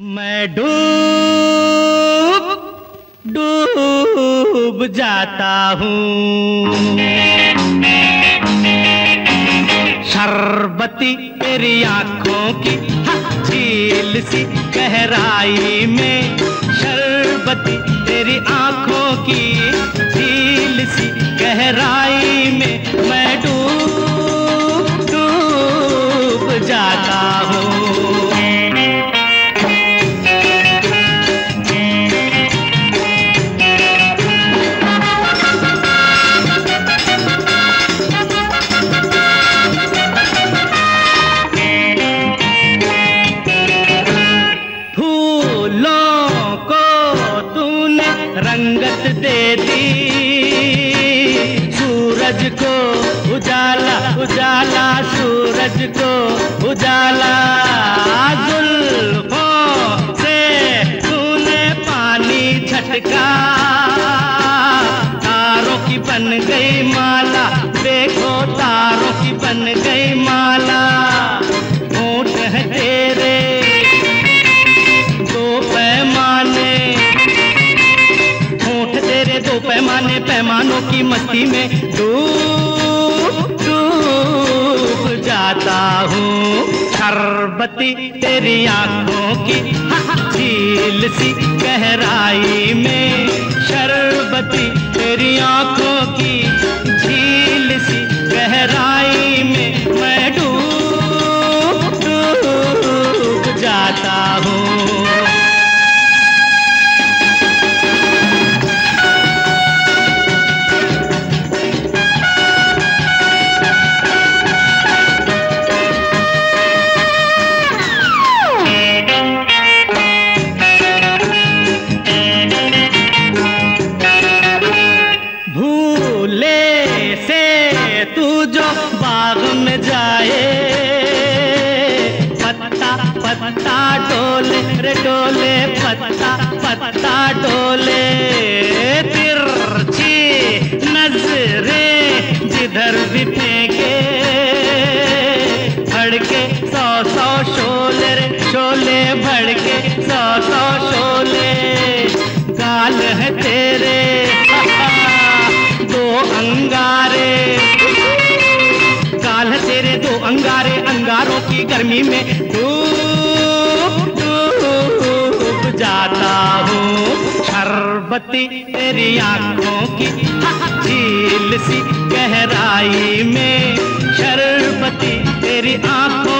मैं डूब डूब जाता हूँ, शरबती तेरी आँखों की झील सी गहराई में, शरबती तेरी आँखों की झील सी गहराई में मैं डूब डूब जाता हूँ। रंगत दे दी सूरज को उजाला, उजाला सूरज को उजाला, जुल्फों से तूने पानी छटका, तारों की बन गई माला, देखो तारों की बन गई माला। होंठ हैं तेरे दो पैमाने, दो पैमाने, पैमानों की मस्ती में डूब डूब जाता हूँ। शरबती तेरी आँखों की झील सी गहराई में, शरबती तेरी आँखों की झील सी गहराई में मैं डूब डूब जाता हूँ। बाग में जाए पत्ता पत्ता डोले रे डोले, पत्ता पत्ता डोले, तिरछी नजरें जिधर भी फेंके, भड़के सौ सौ शोले रे शोले, भड़के सौ सौ शोले। गाल है तेरे दो अंगारे, गाल है तेरे दो अंगारे, अंगारों की गर्मी में डूब डूब जाता हूँ। शरबती तेरी आँखों की झील सी गहराई में, शरबती तेरी आँखों